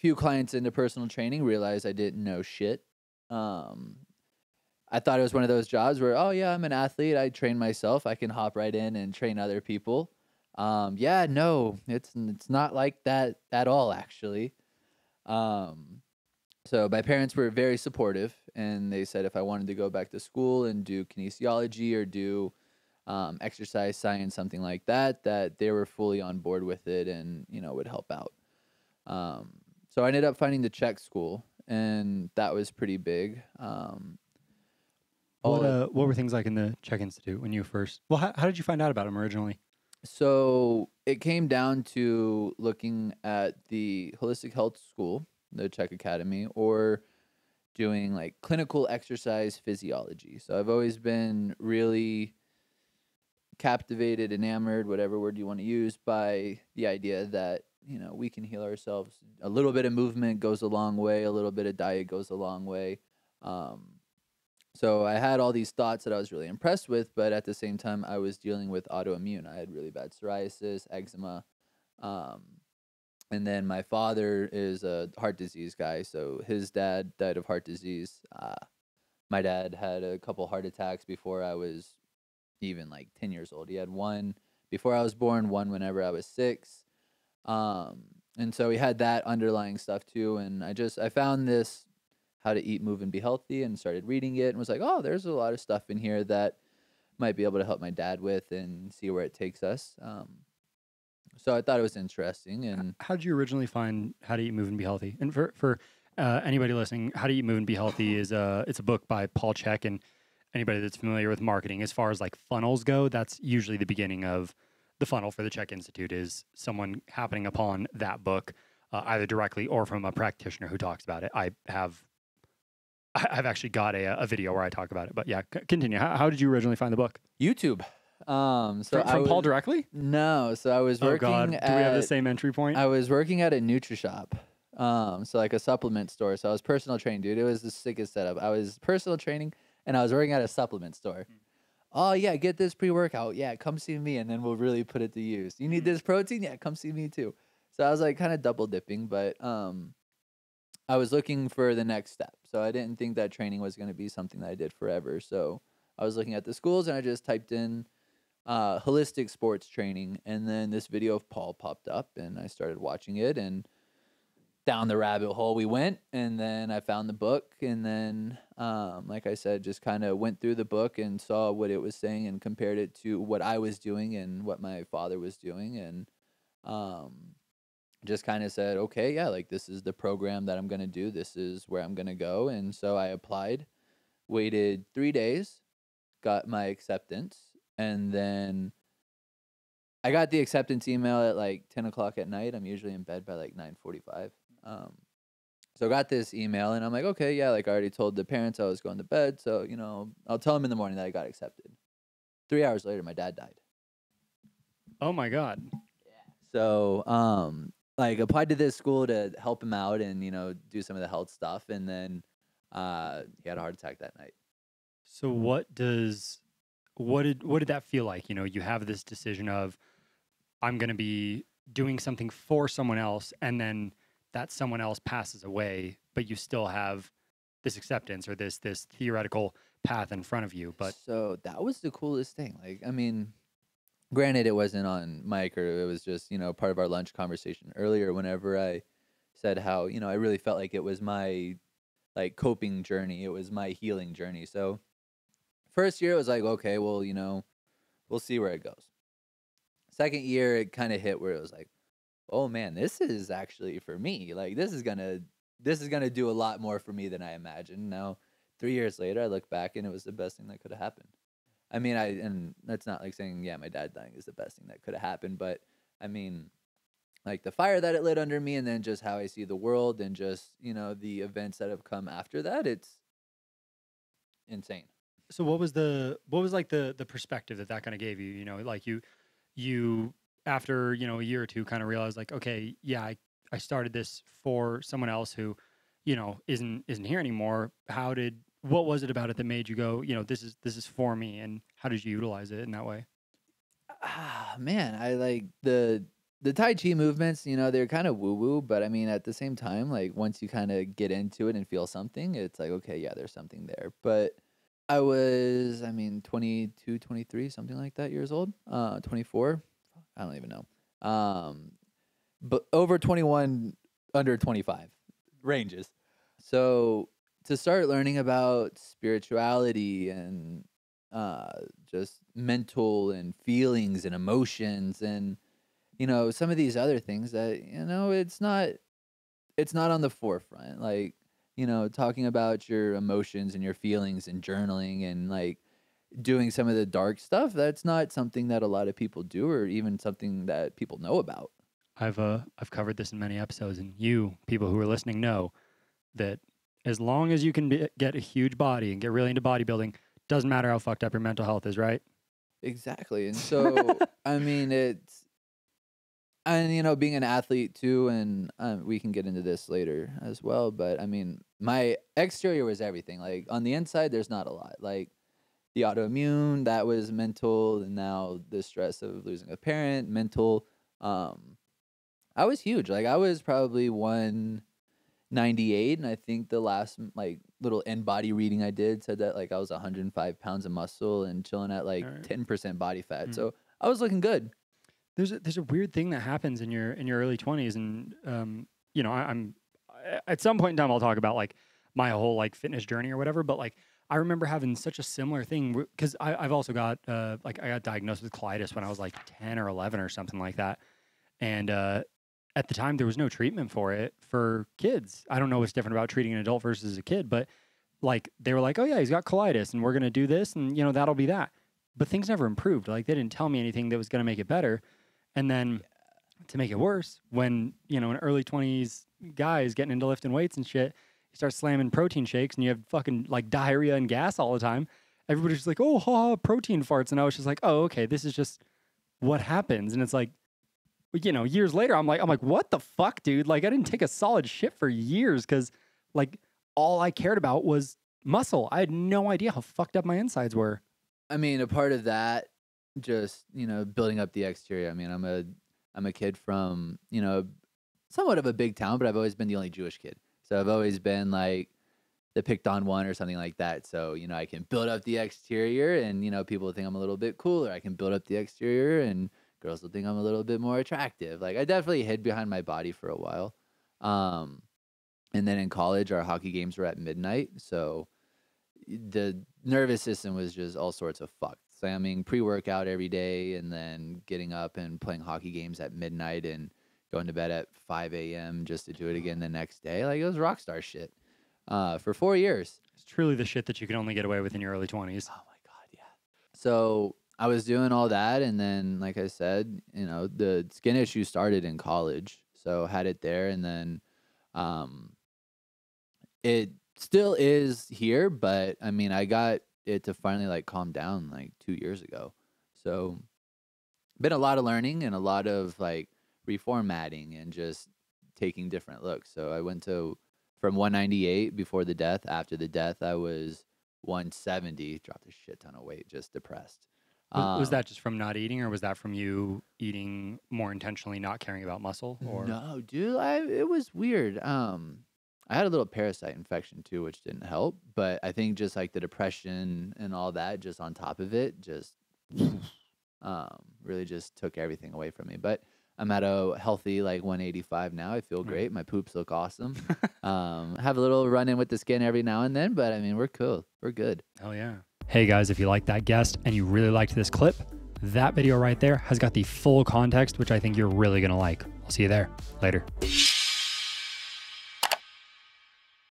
few clients into personal training realized I didn't know shit. I thought it was one of those jobs where, oh yeah, I'm an athlete. I train myself. I can hop right in and train other people. Yeah, no, it's not like that at all, actually. So my parents were very supportive, and they said if I wanted to go back to school and do kinesiology or do exercise science, something like that, that they were fully on board with it and, you know, would help out. So I ended up finding the Chek School, and that was pretty big. What were things like in the Chek Institute when you first, how did you find out about them originally? So it came down to looking at the Holistic Health School, the Chek Academy, or doing like clinical exercise physiology. So I've always been really captivated, enamored, whatever word you want to use, by the idea that, you know, we can heal ourselves. A little bit of movement goes a long way. A little bit of diet goes a long way. So I had all these thoughts that I was really impressed with, but at the same time, I was dealing with autoimmune. I had really bad psoriasis, eczema. And then my father is a heart disease guy. So his dad died of heart disease. My dad had a couple heart attacks before I was even like 10 years old. He had one before I was born, one whenever I was 6. And so we had that underlying stuff too. And I found this How to Eat, Move and Be Healthy and started reading it and was like, oh, there's a lot of stuff in here that might be able to help my dad with and see where it takes us. So I thought it was interesting. And how did you originally find How to Eat, Move and Be Healthy? And for anybody listening, How to Eat, Move and Be Healthy is it's a book by Paul Chek, and anybody that's familiar with marketing, as far as like funnels go, that's usually the beginning of the funnel for the Chek Institute, is someone happening upon that book, either directly or from a practitioner who talks about it. I've actually got a video where I talk about it, but yeah, continue. How did you originally find the book? YouTube. So from Paul directly? No. So I was working do we have the same entry point? I was working at a NutriShop. So like a supplement store. So I was personal training, dude. It was the sickest setup. I was personal training and I was working at a supplement store. Oh yeah, get this pre-workout. Yeah, come see me and then we'll really put it to use. You need this protein? Yeah, come see me too. So I was like kind of double dipping, but I was looking for the next step. So I didn't think that training was going to be something that I did forever. So I was looking at the schools and I just typed in holistic sports training. And then this video of Paul popped up and I started watching it, and down the rabbit hole we went. And then I found the book, and then, like I said, just kind of went through the book and saw what it was saying and compared it to what I was doing and what my father was doing. And, just kind of said, okay, yeah, like this is the program that I'm going to do. This is where I'm going to go. And so I applied, waited 3 days, got my acceptance. And then I got the acceptance email at like 10 o'clock at night. I'm usually in bed by like 9:45. So I got this email and I'm like, okay, yeah, like I already told the parents I was going to bed. So, you know, I'll tell them in the morning that I got accepted. 3 hours later, my dad died. Oh my God. Yeah. So, like applied to this school to help him out and, you know, do some of the health stuff. And then he had a heart attack that night. So what did that feel like? You know, you have this decision of, I'm going to be doing something for someone else, and then that someone else passes away, but you still have this acceptance or this theoretical path in front of you. But so that was the coolest thing. Like, I mean, granted, it wasn't on mic, or it was just, you know, part of our lunch conversation earlier whenever I said how, you know, I really felt like it was my, like, coping journey. It was my healing journey. So first year, it was like, okay, well, you know, we'll see where it goes. Second year, it kind of hit where it was like, oh, man, this is actually for me. Like, this is going to do a lot more for me than I imagined. Now, 3 years later, I look back, and it was the best thing that could have happened. I mean, and that's not like saying, yeah, my dad dying is the best thing that could have happened, but I mean, like the fire that it lit under me, and then just how I see the world, and just, you know, the events that have come after that, it's insane. So what was like the perspective that kind of gave you, you know, like you after, you know, a year or two kind of realized like, okay, yeah, I started this for someone else who, you know, isn't here anymore. What was it about it that made you go, you know, this is for me, and how did you utilize it in that way? Ah, man, I like the the Tai Chi movements, you know, they're kind of woo-woo, but I mean, at the same time, like, once you kind of get into it and feel something, it's like, okay, yeah, there's something there. But I was, I mean, 22, 23, something like that years old, 24. I don't even know. But over 21, under 25 ranges. So to start learning about spirituality and just mental and feelings and emotions and, you know, some of these other things that, you know, it's not on the forefront. Like, you know, talking about your emotions and your feelings and journaling and like doing some of the dark stuff, that's not something that a lot of people do or even something that people know about. I've covered this in many episodes, and you people who are listening know that as long as you can get a huge body and get really into bodybuilding, doesn't matter how fucked up your mental health is, right? Exactly. And so, I mean, it's, and, you know, being an athlete too, and we can get into this later as well, but I mean, my exterior was everything. Like, on the inside, there's not a lot. Like, the autoimmune, that was mental, and now the stress of losing a parent, mental. I was huge. Like, I was probably 198, and I think the last, like, little end body reading I did said that, like, I was 105 pounds of muscle and chilling at, like, 10% body fat. Mm-hmm. So I was looking good. There's a weird thing that happens in your early 20s, and you know, I'm at some point in time I'll talk about like my whole like fitness journey or whatever, but like I remember having such a similar thing because I've also got like I got diagnosed with colitis when I was like 10 or 11 or something like that, and at the time there was no treatment for it for kids. I don't know what's different about treating an adult versus a kid, but like they were like, oh yeah, he's got colitis, and we're gonna do this, and you know that'll be that. But things never improved. Like they didn't tell me anything that was gonna make it better. And then to make it worse, when, you know, an early 20s guy is getting into lifting weights and shit, you start slamming protein shakes and you have fucking like diarrhea and gas all the time. Everybody's just like, oh, ha, protein farts. And I was just like, oh, okay, this is just what happens. And it's like, you know, years later, I'm like, what the fuck, dude? Like I didn't take a solid shit for years because like all I cared about was muscle. I had no idea how fucked up my insides were. I mean, a part of that, just, you know, building up the exterior. I mean, I'm a kid from, you know, somewhat of a big town, but I've always been the only Jewish kid. So I've always been like the picked on one or something like that. So, you know, I can build up the exterior and, you know, people think I'm a little bit cooler. I can build up the exterior and girls will think I'm a little bit more attractive. Like I definitely hid behind my body for a while. And then in college, our hockey games were at midnight. So the nervous system was just all sorts of fucked. Slamming pre-workout every day and then getting up and playing hockey games at midnight and going to bed at 5 a.m. just to do it again the next day. Like, it was rock star shit for 4 years. It's truly the shit that you can only get away with in your early 20s. Oh, my God, yeah. So I was doing all that, and then, like I said, you know, the skin issue started in college. So had it there, and then it still is here, but, I mean, I got it to finally like calm down like 2 years ago. So been a lot of learning and a lot of like reformatting and just taking different looks. So I went to from 198 before the death. After the death, I was 170, dropped a shit ton of weight, just depressed. Was that just from not eating, or was that from you eating more intentionally, not caring about muscle? Or? No, dude, it was weird. I had a little parasite infection too, which didn't help, but I think just like the depression and all that just on top of it, just really just took everything away from me. But I'm at a healthy like 185 now. I feel great. My poops look awesome. Have a little run in with the skin every now and then, but I mean, we're cool. We're good. Hell yeah. Hey guys, if you like that guest and you really liked this clip, that video right there has got the full context, which I think you're really going to like. I'll see you there later.